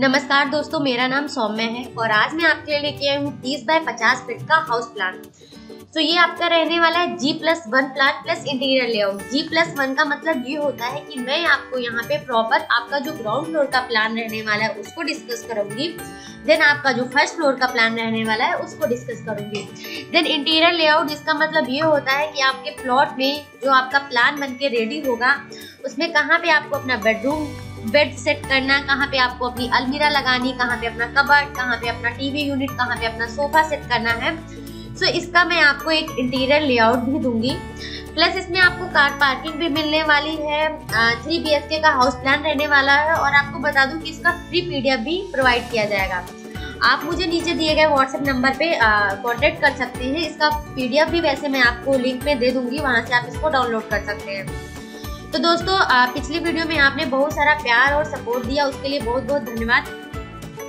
नमस्कार दोस्तों, मेरा नाम सौम्या है और आज मैं आपके लिए लेके आई हूँ 30x50 फीट का हाउस प्लान। तो ये आपका रहने वाला है G+1 plan plus interior layout. G+1 का मतलब ये होता है कि मैं आपको यहाँ पे प्रॉपर आपका जो ग्राउंड फ्लोर का प्लान रहने वाला है उसको डिस्कस करूंगी, देन आपका जो फर्स्ट फ्लोर का प्लान रहने वाला है उसको डिस्कस करूंगी, देन इंटीरियर लेआउट, जिसका मतलब ये होता है कि आपके प्लॉट में जो आपका प्लान बन के रेडी होगा उसमें कहाँ पे आपको अपना बेड सेट करना, कहाँ पे आपको अपनी अलमीरा लगानी, कहाँ पे अपना कबर्ड, कहाँ पे अपना टीवी यूनिट, कहाँ पे अपना सोफा सेट करना है। सो इसका मैं आपको एक इंटीरियर लेआउट भी दूंगी। प्लस इसमें आपको कार पार्किंग भी मिलने वाली है। 3 BHK का हाउस प्लान रहने वाला है और आपको बता दूं कि इसका फ्री PDF भी प्रोवाइड किया जाएगा। आप मुझे नीचे दिए गए व्हाट्सएप नंबर पे कॉन्टेक्ट कर सकते हैं। इसका PDF भी वैसे मैं आपको लिंक में दे दूंगी, वहाँ से आप इसको डाउनलोड कर सकते हैं। तो दोस्तों, पिछली वीडियो में आपने बहुत सारा प्यार और सपोर्ट दिया, उसके लिए बहुत बहुत धन्यवाद।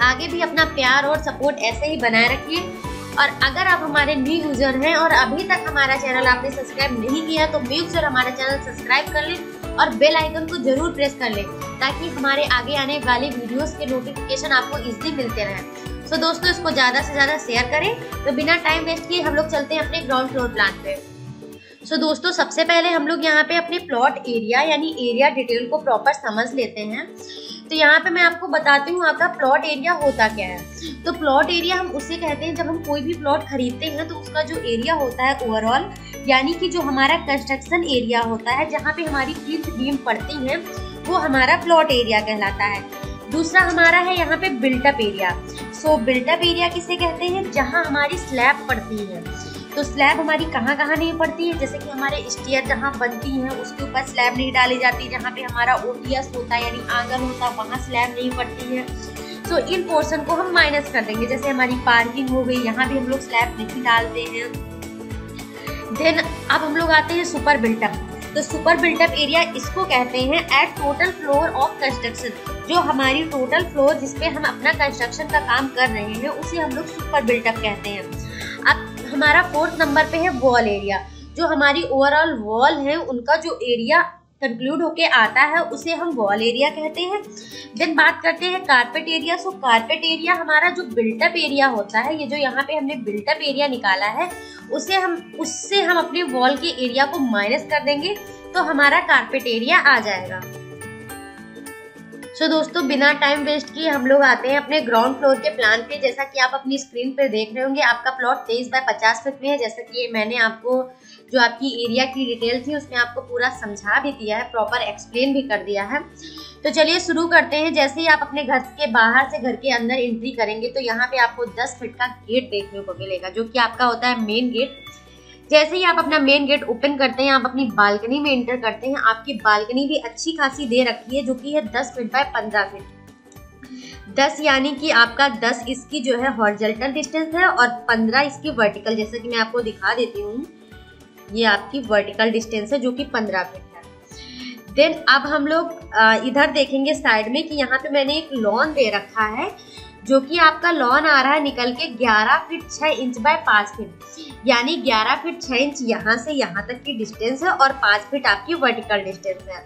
आगे भी अपना प्यार और सपोर्ट ऐसे ही बनाए रखिए। और अगर आप हमारे न्यू यूज़र हैं और अभी तक हमारा चैनल आपने सब्सक्राइब नहीं किया तो मेक श्योर हमारा चैनल सब्सक्राइब कर लें और बेल आइकन को जरूर प्रेस कर लें ताकि हमारे आगे आने वाले वीडियोज़ के नोटिफिकेशन आपको ईजिली मिलते रहें। तो दोस्तों, इसको ज़्यादा से ज़्यादा शेयर करें। तो बिना टाइम वेस्ट किए हम लोग चलते हैं अपने ग्राउंड फ्लोर प्लान पर। तो दोस्तों, सबसे पहले हम लोग यहाँ पे अपने प्लॉट एरिया यानी एरिया डिटेल को प्रॉपर समझ लेते हैं। तो यहाँ पे मैं आपको बताती हूँ आपका प्लॉट एरिया होता क्या है। तो प्लॉट एरिया हम उसे कहते हैं जब हम कोई भी प्लॉट खरीदते हैं तो उसका जो एरिया होता है ओवरऑल, यानी कि जो हमारा कंस्ट्रक्शन एरिया होता है जहाँ पे हमारी प्लिंथ बीम पड़ती है, वो हमारा प्लॉट एरिया कहलाता है। दूसरा हमारा है यहाँ पे built up area. So built up area किसे कहते हैं? जहाँ हमारी स्लैब पड़ती है। तो स्लैब हमारी कहाँ कहाँ नहीं पड़ती है, जैसे कि हमारे स्टेयर जहाँ बनती हैं उसके ऊपर स्लैब नहीं डाली जाती, जहाँ पे हमारा OTS होता है यानी आंगन होता है वहाँ स्लैब नहीं पड़ती है। सो इन पोर्शन को हम माइनस कर देंगे। जैसे हमारी पार्किंग हो गई, यहाँ भी हम लोग स्लैब नहीं डालते हैं। देन अब हम लोग आते हैं सुपर बिल्टअप। तो सुपर बिल्टअप एरिया इसको कहते हैं at total floor of construction. जो हमारी टोटल फ्लोर जिसपे हम अपना कंस्ट्रक्शन का काम कर रहे हैं उसे हम लोग सुपर बिल्टअप कहते हैं। अब हमारा 4th नंबर पे है वॉल एरिया। जो हमारी ओवरऑल वॉल है उनका जो एरिया कंक्लूड होके आता है उसे हम वॉल एरिया कहते हैं। देन बात करते हैं carpet area. So carpet area हमारा जो बिल्टअप एरिया होता है, ये जो यहाँ पे हमने बिल्टअप एरिया निकाला है उससे हम अपने वॉल के एरिया को माइनस कर देंगे तो हमारा कारपेट एरिया आ जाएगा। तो दोस्तों, बिना टाइम वेस्ट किए हम लोग आते हैं अपने ग्राउंड फ्लोर के प्लान पे। जैसा कि आप अपनी स्क्रीन पर देख रहे होंगे आपका प्लॉट 23x50 फीट में है। जैसा कि मैंने आपको जो आपकी एरिया की डिटेल थी उसमें आपको पूरा समझा भी दिया है, प्रॉपर एक्सप्लेन भी कर दिया है। तो चलिए शुरू करते हैं। जैसे ही आप अपने घर के बाहर से घर के अंदर एंट्री करेंगे तो यहाँ पे आपको 10 फीट का गेट देखने को मिलेगा जो कि आपका होता है मेन गेट। जैसे ही आप अपना मेन गेट ओपन करते हैं आप अपनी बालकनी में एंटर करते हैं। आपकी बालकनी भी अच्छी खासी दे रखी है जो कि है 10 फीट बाय 15 फीट। 10 यानी कि आपका 10 इसकी जो है हॉरिजॉन्टल डिस्टेंस है और 15 इसकी वर्टिकल। जैसा कि मैं आपको दिखा देती हूँ, ये आपकी वर्टिकल डिस्टेंस है जो कि 15 फीट है। देन अब हम लोग इधर देखेंगे साइड में कि यहाँ पे मैंने एक लॉन दे रखा है जो कि आपका लॉन आ रहा है निकल के 11 फीट 6 इंच बाय 5 फीट, यानी 11 फीट 6 इंच यहाँ से यहाँ तक की डिस्टेंस है और 5 फीट आपकी वर्टिकल डिस्टेंस है।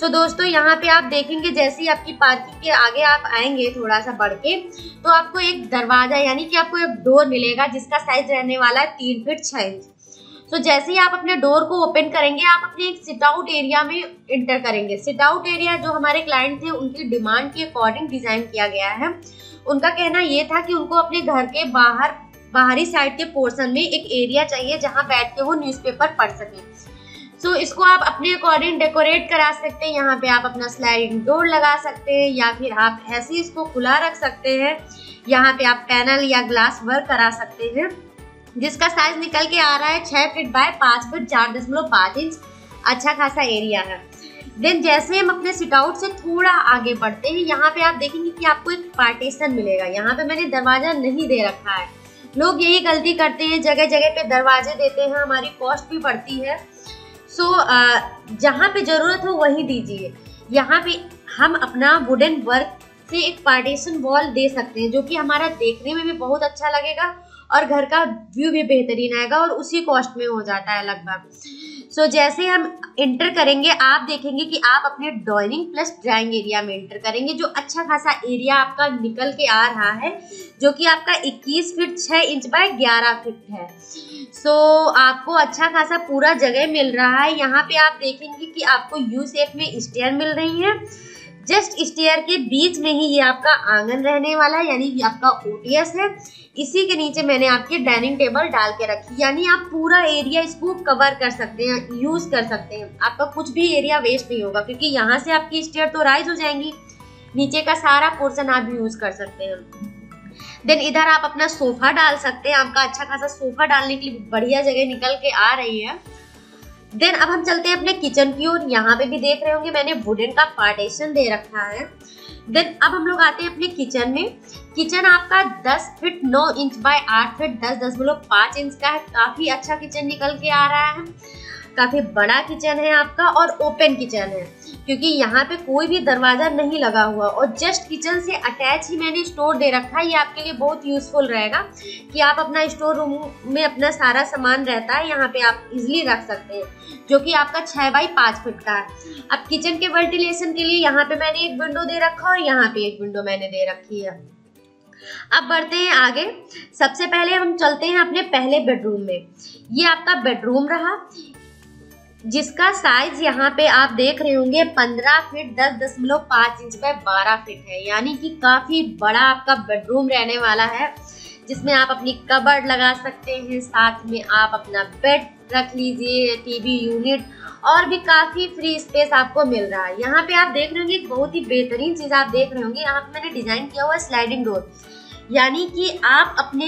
सो दोस्तों, यहाँ पे आप देखेंगे जैसे ही आपकी पार्किंग के आगे आप आएंगे थोड़ा सा बढ़ के तो आपको एक दरवाजा यानी कि आपको एक डोर मिलेगा जिसका साइज रहने वाला है 3 फीट 6 इंच। तो जैसे ही आप अपने डोर को ओपन करेंगे आप अपने एक सिट आउट एरिया में एंटर करेंगे। सिट आउट एरिया जो हमारे क्लाइंट थे उनकी डिमांड के अकॉर्डिंग डिज़ाइन किया गया है। उनका कहना ये था कि उनको अपने घर के बाहरी साइड के पोर्शन में एक एरिया चाहिए जहाँ बैठ के वो न्यूज़पेपर पढ़ सकें। सो इसको आप अपने अकॉर्डिंग डेकोरेट करा सकते हैं। यहाँ पे आप अपना स्लाइडिंग डोर लगा सकते हैं या फिर आप ऐसे इसको खुला रख सकते हैं। यहाँ पे आप पैनल या ग्लास वर्क करा सकते हैं जिसका साइज निकल के आ रहा है 6 फीट बाय 5 फीट 4.5 इंच। अच्छा खासा एरिया है। देन जैसे हम अपने सिट आउट से थोड़ा आगे बढ़ते हैं यहाँ पे आप देखेंगे कि आपको एक पार्टीशन मिलेगा। यहाँ पे मैंने दरवाजा नहीं दे रखा है। लोग यही गलती करते हैं, जगह जगह पे दरवाजे देते हैं, हमारी कॉस्ट भी बढ़ती है। सो जहाँ पे ज़रूरत हो वहीं दीजिए। यहाँ पे हम अपना वुडन वर्क से एक पार्टीशन वॉल दे सकते हैं जो कि हमारा देखने में भी बहुत अच्छा लगेगा और घर का व्यू भी बेहतरीन आएगा और उसी कॉस्ट में हो जाता है लगभग। सो जैसे हम इंटर करेंगे आप देखेंगे कि आप अपने डॉयनिंग प्लस ड्राइंग एरिया में इंटर करेंगे, जो अच्छा खासा एरिया आपका निकल के आ रहा है, जो कि आपका 21 फीट 6 इंच बाय 11 फीट है। सो आपको अच्छा खासा पूरा जगह मिल रहा है। यहाँ पे आप देखेंगे कि आपको यू शेप में स्टेयर मिल रही है। जस्ट स्टेयर के बीच में ही ये आपका आंगन रहने वाला है, यानी आपका ओटीएस है। इसी के नीचे मैंने आपकी डाइनिंग टेबल डाल के रखी, यानी आप पूरा एरिया इसको कवर कर सकते हैं, यूज़ कर सकते हैं। आपका कुछ भी एरिया वेस्ट नहीं होगा, क्योंकि यहाँ से आपकी स्टेयर तो राइज हो जाएंगी, नीचे का सारा पोर्शन आप यूज़ कर सकते हैं। देन इधर आप अपना सोफ़ा डाल सकते हैं, आपका अच्छा खासा सोफ़ा डालने के लिए बढ़िया जगह निकल के आ रही है। देन अब हम चलते हैं अपने किचन की ओर। यहाँ पे भी देख रहे होंगे मैंने वुडन का पार्टीशन दे रखा है। देन अब हम लोग आते हैं अपने किचन में। किचन आपका 10 feet 9 inch by 8 feet 10.5 inch का है। काफ़ी अच्छा किचन निकल के आ रहा है, काफ़ी बड़ा किचन है आपका और ओपन किचन है, क्योंकि यहाँ पे कोई भी दरवाज़ा नहीं लगा हुआ और जस्ट किचन से अटैच ही मैंने स्टोर दे रखा है। ये आपके लिए बहुत यूज़फुल रहेगा कि आप अपना स्टोर रूम में अपना सारा सामान रहता है, यहाँ पे आप इजीली रख सकते हैं, जो कि आपका 6 बाई 5 फीट का है। अब किचन के वेंटिलेशन के लिए यहाँ पे मैंने एक विंडो दे रखा और यहाँ पे एक विंडो मैंने दे रखी है। अब बढ़ते हैं आगे। सबसे पहले हम चलते हैं अपने पहले बेडरूम में। ये आपका बेडरूम रहा, जिसका साइज यहाँ पे आप देख रहे होंगे 15 फीट 10.5 इंच बाय 12 फीट है, यानी कि काफ़ी बड़ा आपका बेडरूम रहने वाला है, जिसमें आप अपनी कबर्ड लगा सकते हैं, साथ में आप अपना बेड रख लीजिए, टीवी यूनिट और भी काफ़ी फ्री स्पेस आपको मिल रहा है। यहाँ पे आप देख रहे होंगे एक बहुत ही बेहतरीन चीज़ आप देख रहे होंगे, यहाँ पे मैंने डिज़ाइन किया हुआ स्लाइडिंग डोर, यानी कि आप अपने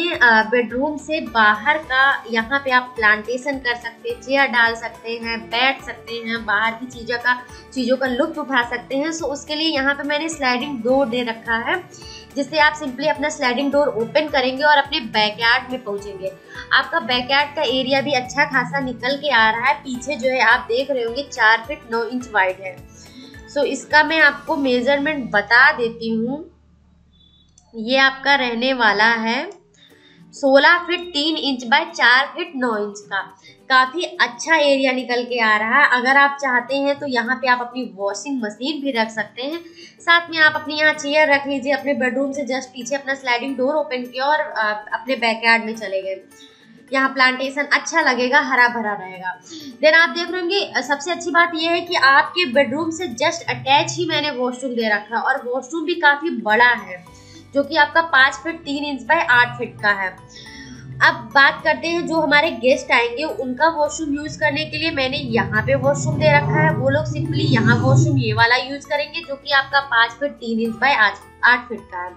बेडरूम से बाहर का यहाँ पे आप प्लांटेशन कर सकते हैं, चेयर डाल सकते हैं, बैठ सकते हैं, बाहर की चीज़ों का लुत्फ उठा सकते हैं। सो उसके लिए यहाँ पे मैंने स्लाइडिंग डोर दे रखा है, जिससे आप सिंपली अपना स्लाइडिंग डोर ओपन करेंगे और अपने बैकयार्ड में पहुँचेंगे। आपका बैकयार्ड का एरिया भी अच्छा खासा निकल के आ रहा है। पीछे जो है आप देख रहे होंगे 4 फीट 9 इंच वाइड है। सो इसका मैं आपको मेजरमेंट बता देती हूँ। ये आपका रहने वाला है 16 feet 3 inch by 4 feet 9 inch का। काफ़ी अच्छा एरिया निकल के आ रहा है। अगर आप चाहते हैं तो यहाँ पे आप अपनी वॉशिंग मशीन भी रख सकते हैं, साथ में आप अपनी यहाँ चेयर रख लीजिए। अपने बेडरूम से जस्ट पीछे अपना स्लाइडिंग डोर ओपन किया और अपने बैकयार्ड में चले गए। यहाँ प्लांटेशन अच्छा लगेगा, हरा भरा रहेगा। देन आप देख रहे होंगे सबसे अच्छी बात यह है कि आपके बेडरूम से जस्ट अटैच ही मैंने वॉशरूम दे रखा है, और वॉशरूम भी काफ़ी बड़ा है, जो कि आपका 5 फीट 3 इंच बाय 8 फीट का है। अब बात करते हैं जो हमारे गेस्ट आएंगे उनका वॉशरूम यूज़ करने के लिए मैंने यहाँ पे वॉशरूम दे रखा है। वो लोग सिंपली यहाँ वॉशरूम ये वाला यूज़ करेंगे, जो कि आपका 5 फीट 3 इंच बाय 8 फीट का है।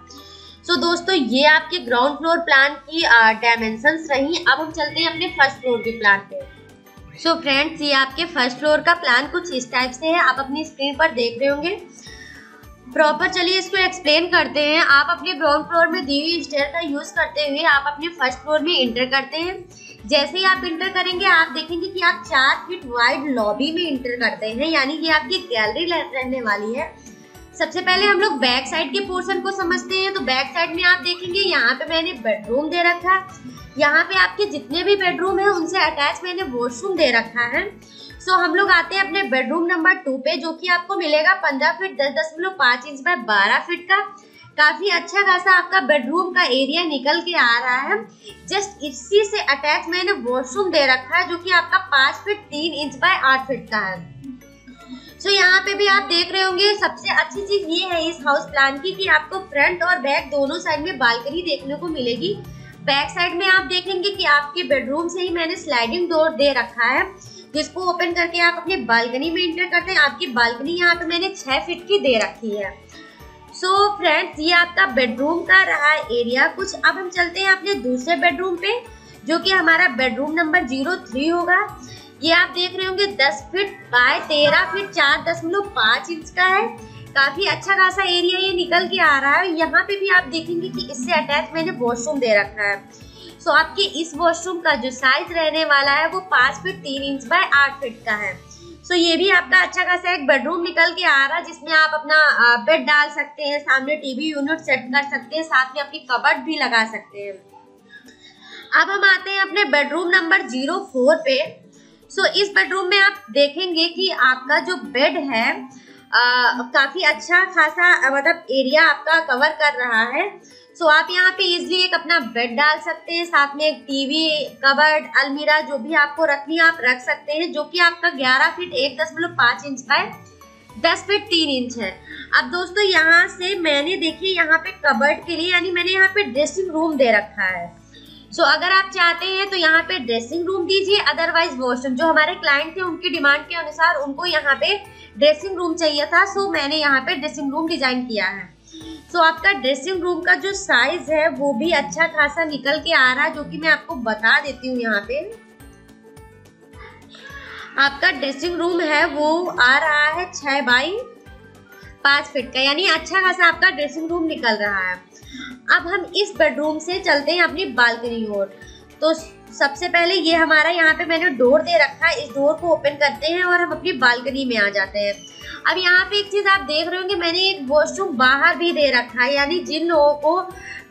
सो दोस्तों ये आपके ग्राउंड फ्लोर प्लान की डायमेंशंस रही। अब हम चलते हैं अपने फर्स्ट फ्लोर के प्लान पे। सो फ्रेंड्स ये आपके फर्स्ट फ्लोर का प्लान कुछ इस टाइप से है, आप अपनी स्क्रीन पर देख रहे होंगे प्रॉपर। चलिए इसको एक्सप्लेन करते हैं। आप अपने ग्राउंड फ्लोर में दी हुई स्टेयर का यूज़ करते हुए आप अपने फर्स्ट फ्लोर में इंटर करते हैं। जैसे ही आप इंटर करेंगे आप देखेंगे कि आप 4 फीट वाइड लॉबी में इंटर करते हैं, यानी कि आपकी गैलरी रहने वाली है। सबसे पहले हम लोग बैक साइड के पोर्शन को समझते हैं। तो बैक साइड में आप देखेंगे यहाँ पे मैंने बेडरूम दे रखा है। यहाँ पे आपके जितने भी बेडरूम हैं उनसे अटैच मैंने वॉशरूम दे रखा है। सो हम लोग आते हैं अपने बेडरूम नंबर 2 पे, जो कि आपको मिलेगा 15 फीट 10.5 इंच बाय 12 फीट का। काफ़ी अच्छा खासा आपका बेडरूम का एरिया निकल के आ रहा है। जस्ट इसी से अटैच मैंने वॉशरूम दे रखा है, जो कि आपका 5 फीट 3 इंच बाय 8 फीट का है। सो यहाँ पे भी आप देख रहे होंगे सबसे अच्छी चीज़ ये है इस हाउस प्लान की कि आपको फ्रंट और बैक दोनों साइड में बालकनी देखने को मिलेगी। बैक साइड में आप देखेंगे कि आपके बेडरूम से ही मैंने स्लाइडिंग डोर दे रखा है, जिसको ओपन करके आप अपने बालकनी में इंटर करते हैं। आपकी बालकनी यहाँ पे मैंने 6 फीट की दे रखी है। सो फ्रेंड्स ये आपका बेडरूम का रहा एरिया कुछ। अब हम चलते हैं अपने दूसरे बेडरूम पे, जो कि हमारा बेडरूम नंबर 03 होगा। ये आप देख रहे होंगे 10 फीट बाय 13 फीट 4.5 इंच का है। काफ़ी अच्छा खासा एरिया ये निकल के आ रहा है। यहाँ पे भी आप देखेंगे कि इससे अटैच मैंने वॉशरूम दे रखा है। सो आपके इस वॉशरूम का जो साइज रहने वाला है वो 5 फीट 3 इंच बाय 8 फीट का है। सो ये भी आपका अच्छा खासा एक बेडरूम निकल के आ रहा है, जिसमें आप अपना बेड डाल सकते हैं, सामने टीवी यूनिट सेट कर सकते हैं, साथ में अपनी कबर्ड भी लगा सकते हैं। अब हम आते हैं अपने बेडरूम नंबर 04 पे। सो इस बेडरूम में आप देखेंगे कि आपका जो बेड है काफी अच्छा खासा मतलब एरिया आपका कवर कर रहा है। सो आप यहाँ पे इजिली एक अपना बेड डाल सकते हैं, साथ में एक टीवी, कबर्ड, अलमीरा जो भी आपको रखनी है आप रख सकते हैं, जो कि आपका 11 feet 1.5 inch by 10 feet 3 inch है। अब दोस्तों यहाँ से मैंने देखिए यहाँ पे कबर्ड के लिए यानी मैंने यहाँ पे ड्रेसिंग रूम दे रखा है। सो अगर आप चाहते हैं तो यहाँ पे ड्रेसिंग रूम दीजिए, अदरवाइज वॉशरूम। जो हमारे क्लाइंट थे उनकी डिमांड के अनुसार उनको यहाँ पे ड्रेसिंग रूम चाहिए था, सो मैंने यहाँ पे ड्रेसिंग रूम डिजाइन किया है। सो आपका ड्रेसिंग रूम का जो साइज है वो भी अच्छा खासा निकल के आ रहा है, जो कि मैं आपको बता देती हूँ। यहाँ पे आपका ड्रेसिंग रूम है वो आ रहा है 6 बाई 5 फीट का, यानी अच्छा खासा आपका ड्रेसिंग रूम निकल रहा है। अब हम इस बेडरूम से चलते हैं अपनी बालकनी ओर। तो सबसे पहले ये हमारा यहाँ पे मैंने डोर दे रखा है, इस डोर को ओपन करते हैं और हम अपनी बालकनी में आ जाते हैं। अब यहाँ पे एक चीज़ आप देख रहे होंगे मैंने एक वॉशरूम बाहर भी दे रखा है, यानी जिन लोगों को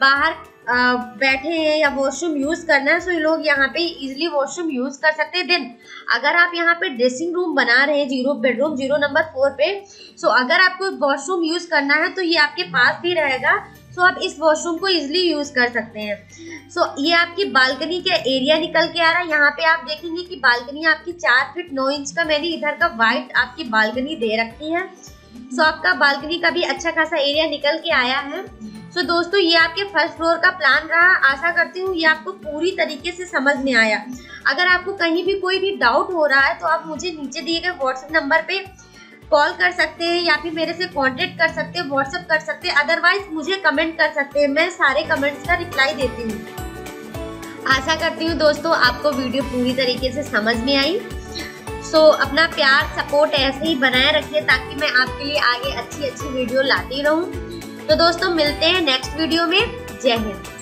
बाहर बैठे हैं या वॉशरूम यूज़ करना है सो ये लोग यहाँ पे इजीली वॉशरूम यूज़ कर सकते हैं। देन अगर आप यहाँ पे ड्रेसिंग रूम बना रहे हैं 0 बेडरूम 0 नंबर 4 पे, सो अगर आपको वॉशरूम यूज़ करना है तो ये आपके पास भी रहेगा, सो आप इस वॉशरूम को इजीली यूज़ कर सकते हैं। सो ये आपकी बालकनी का एरिया निकल के आ रहा है। यहाँ पे आप देखेंगे कि बालकनी आपकी 4 फीट 9 इंच का मैंने इधर का वाइड आपकी बालकनी दे रखी है। सो आपका बालकनी का भी अच्छा खासा एरिया निकल के आया है। सो दोस्तों ये आपके फर्स्ट फ्लोर का प्लान रहा। आशा करती हूँ ये आपको पूरी तरीके से समझ में आया। अगर आपको कहीं भी कोई भी डाउट हो रहा है तो आप मुझे नीचे दिए गए व्हाट्सएप नंबर पे कॉल कर सकते हैं या फिर मेरे से कांटेक्ट कर सकते हैं, व्हाट्सएप कर सकते हैं, अदरवाइज मुझे कमेंट कर सकते हैं। मैं सारे कमेंट्स का रिप्लाई देती हूँ। आशा करती हूँ दोस्तों आपको वीडियो पूरी तरीके से समझ में आई। सो अपना प्यार सपोर्ट ऐसे ही बनाए रखिए ताकि मैं आपके लिए आगे अच्छी अच्छी वीडियो लाती रहूँ। तो दोस्तों मिलते हैं नेक्स्ट वीडियो में। जय हिंद।